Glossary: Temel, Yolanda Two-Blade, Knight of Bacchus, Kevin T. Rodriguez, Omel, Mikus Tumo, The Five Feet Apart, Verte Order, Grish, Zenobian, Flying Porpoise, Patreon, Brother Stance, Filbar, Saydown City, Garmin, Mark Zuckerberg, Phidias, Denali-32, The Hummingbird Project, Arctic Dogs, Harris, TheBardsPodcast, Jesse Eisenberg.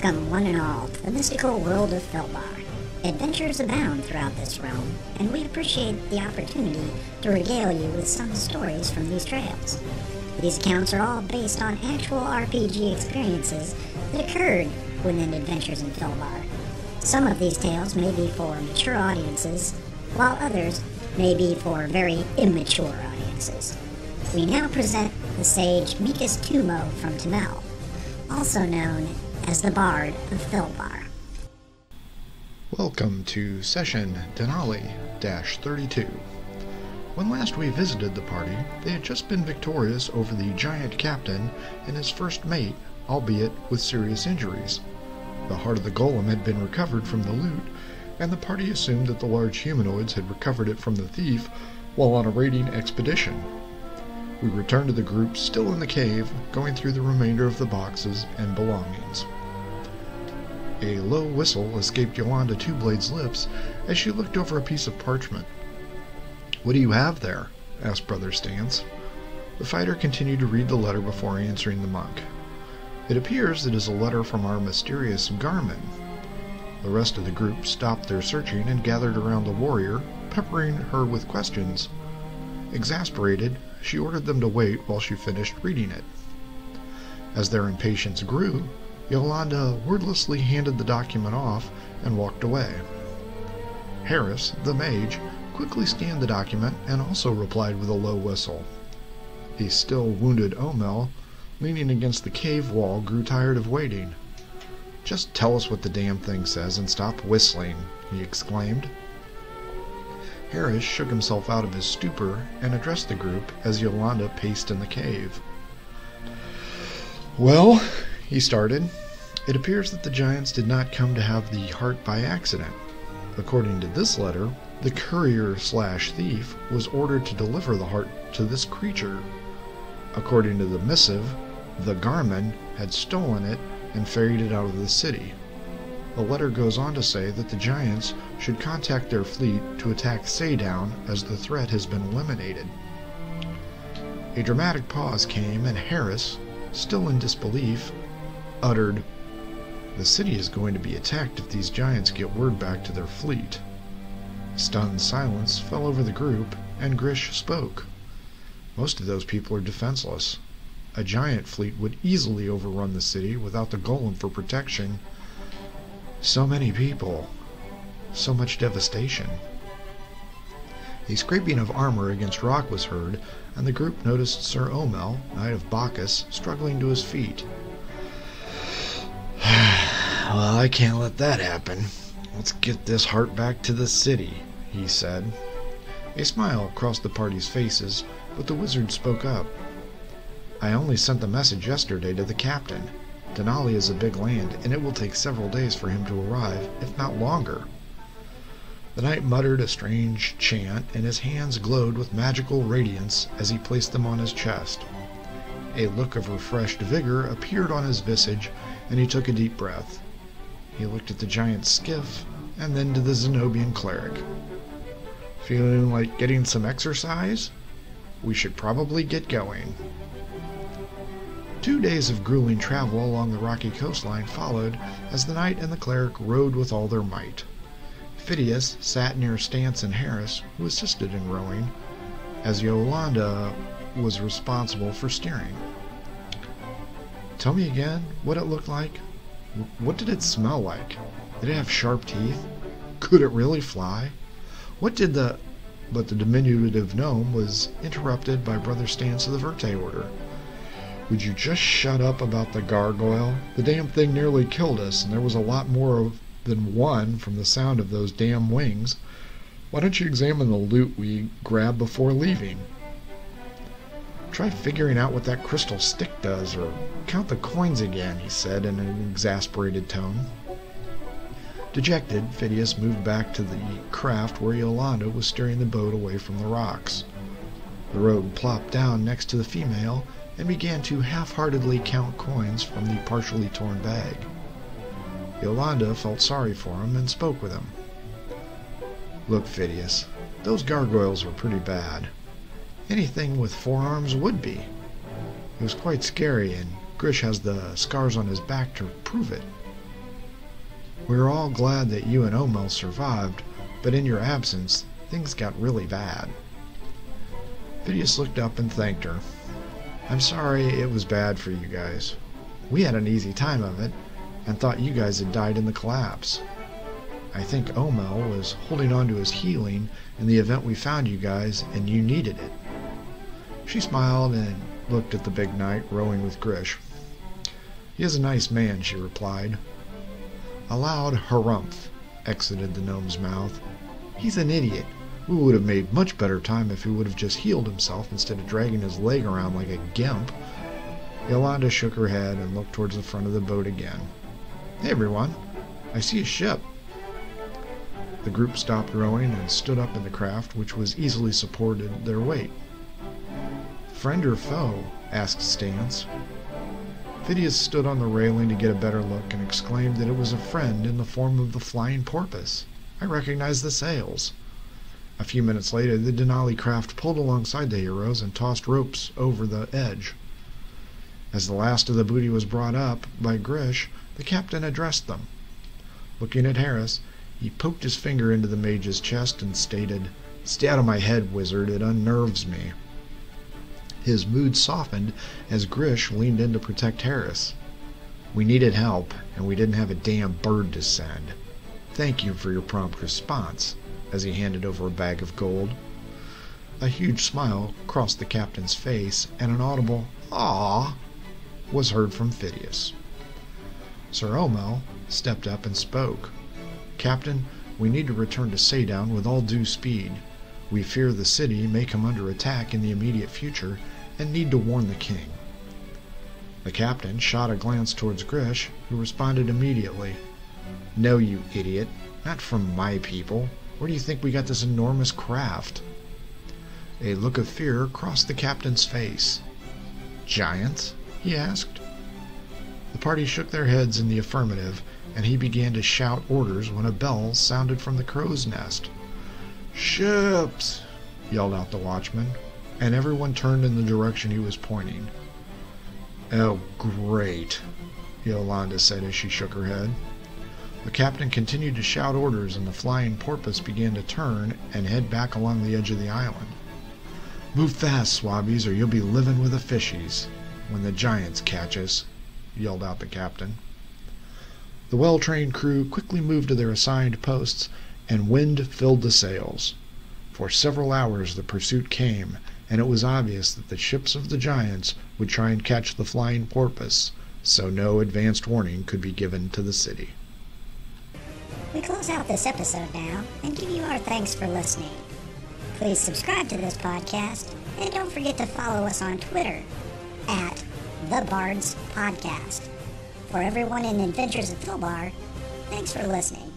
Welcome one and all to the mystical world of Filbar. Adventures abound throughout this realm, and we appreciate the opportunity to regale you with some stories from these trails. These accounts are all based on actual RPG experiences that occurred within Adventures in Filbar. Some of these tales may be for mature audiences, while others may be for very immature audiences. We now present the sage Mikus Tumo from Temel, also known as the Bard of Filbar. Welcome to Session Denali-32. When last we visited the party, they had just been victorious over the giant captain and his first mate, albeit with serious injuries. The heart of the golem had been recovered from the loot, and the party assumed that the large humanoids had recovered it from the thief while on a raiding expedition. We returned to the group still in the cave, going through the remainder of the boxes and belongings. A low whistle escaped Yolanda Two-Blade's lips as she looked over a piece of parchment. "What do you have there?" asked Brother Stance. The fighter continued to read the letter before answering the monk. "It appears it is a letter from our mysterious Garmin." The rest of the group stopped their searching and gathered around the warrior, peppering her with questions. Exasperated, she ordered them to wait while she finished reading it. As their impatience grew, Yolanda wordlessly handed the document off and walked away. Harris, the mage, quickly scanned the document and also replied with a low whistle. The still-wounded Omel, leaning against the cave wall, grew tired of waiting. "Just tell us what the damn thing says and stop whistling," he exclaimed. Harris shook himself out of his stupor and addressed the group as Yolanda paced in the cave. "Well," he started, "it appears that the giants did not come to have the heart by accident. According to this letter, the courier/thief was ordered to deliver the heart to this creature. According to the missive, the Garmin had stolen it and ferried it out of the city. The letter goes on to say that the giants should contact their fleet to attack Saydown as the threat has been eliminated." A dramatic pause came, and Harris, still in disbelief, uttered, "The city is going to be attacked if these giants get word back to their fleet." Stunned silence fell over the group, and Grish spoke. "Most of those people are defenseless. A giant fleet would easily overrun the city without the golem for protection. So many people. So much devastation." A scraping of armor against rock was heard, and the group noticed Sir Omel, Knight of Bacchus, struggling to his feet. "Well, I can't let that happen. Let's get this heart back to the city," he said. A smile crossed the party's faces, but the wizard spoke up. "I only sent the message yesterday to the captain. Denali is a big land, and it will take several days for him to arrive, if not longer." The knight muttered a strange chant, and his hands glowed with magical radiance as he placed them on his chest. A look of refreshed vigor appeared on his visage, and he took a deep breath. He looked at the giant skiff, and then to the Zenobian cleric. "Feeling like getting some exercise? We should probably get going." 2 days of grueling travel along the rocky coastline followed as the knight and the cleric rowed with all their might. Phidias sat near Stance and Harris, who assisted in rowing, as Yolanda was responsible for steering. "Tell me again what it looked like. What did it smell like? Did it have sharp teeth? Could it really fly? What did the—" But the diminutive gnome was interrupted by Brother Stance of the Verte Order. "Would you just shut up about the gargoyle? The damn thing nearly killed us, and there was a lot more than one from the sound of those damn wings. Why don't you examine the loot we grabbed before leaving? Try figuring out what that crystal stick does, or count the coins again," he said in an exasperated tone. Dejected, Phidias moved back to the craft where Yolanda was steering the boat away from the rocks. The rogue plopped down next to the female and began to half-heartedly count coins from the partially torn bag. Yolanda felt sorry for him and spoke with him. "Look, Phidias, those gargoyles were pretty bad. Anything with forearms would be. It was quite scary, and Grish has the scars on his back to prove it. We were all glad that you and Omel survived, but in your absence, things got really bad. Phidias looked up and thanked her. I'm sorry it was bad for you guys. We had an easy time of it, and thought you guys had died in the collapse. I think Omel was holding on to his healing in the event we found you guys, and you needed it. She smiled and looked at the big knight rowing with Grish. He is a nice man, she replied. A loud harumph exited the gnome's mouth. He's an idiot. We would have made much better time if he would have just healed himself instead of dragging his leg around like a gimp. Yolanda shook her head and looked towards the front of the boat again. Hey everyone, I see a ship. The group stopped rowing and stood up in the craft, which was easily supported their weight. Friend or foe? asked Stance. Phidias stood on the railing to get a better look and exclaimed that it was a friend in the form of the Flying Porpoise. I recognized the sails. A few minutes later, the Denali craft pulled alongside the heroes and tossed ropes over the edge. As the last of the booty was brought up by Grish, the captain addressed them. Looking at Harris, he poked his finger into the mage's chest and stated, "Stay out of my head, wizard. It unnerves me." His mood softened as Grish leaned in to protect Harris. We needed help, and we didn't have a damn bird to send. Thank you for your prompt response, as he handed over a bag of gold. A huge smile crossed the captain's face, and an audible "Aw" was heard from Phidias. Sir Omel stepped up and spoke. Captain, we need to return to Saydown with all due speed. We fear the city may come under attack in the immediate future, and need to warn the king. The captain shot a glance towards Grish, who responded immediately. No, you idiot. Not from my people. Where do you think we got this enormous craft? A look of fear crossed the captain's face. Giants? He asked. The party shook their heads in the affirmative, and he began to shout orders when a bell sounded from the crow's nest. Ships! Yelled out the watchman, and everyone turned in the direction he was pointing. Oh, great, Yolanda said as she shook her head. The captain continued to shout orders, and the Flying Porpoise began to turn and head back along the edge of the island. Move fast, swabbies, or you'll be living with the fishies when the giants catch us, yelled out the captain. The well-trained crew quickly moved to their assigned posts, and wind filled the sails. For several hours the pursuit came, and it was obvious that the ships of the giants would try and catch the Flying Porpoise, so no advanced warning could be given to the city. We close out this episode now and give you our thanks for listening. Please subscribe to this podcast, and don't forget to follow us on Twitter at TheBardsPodcast. For everyone in Adventures of Filbar, thanks for listening.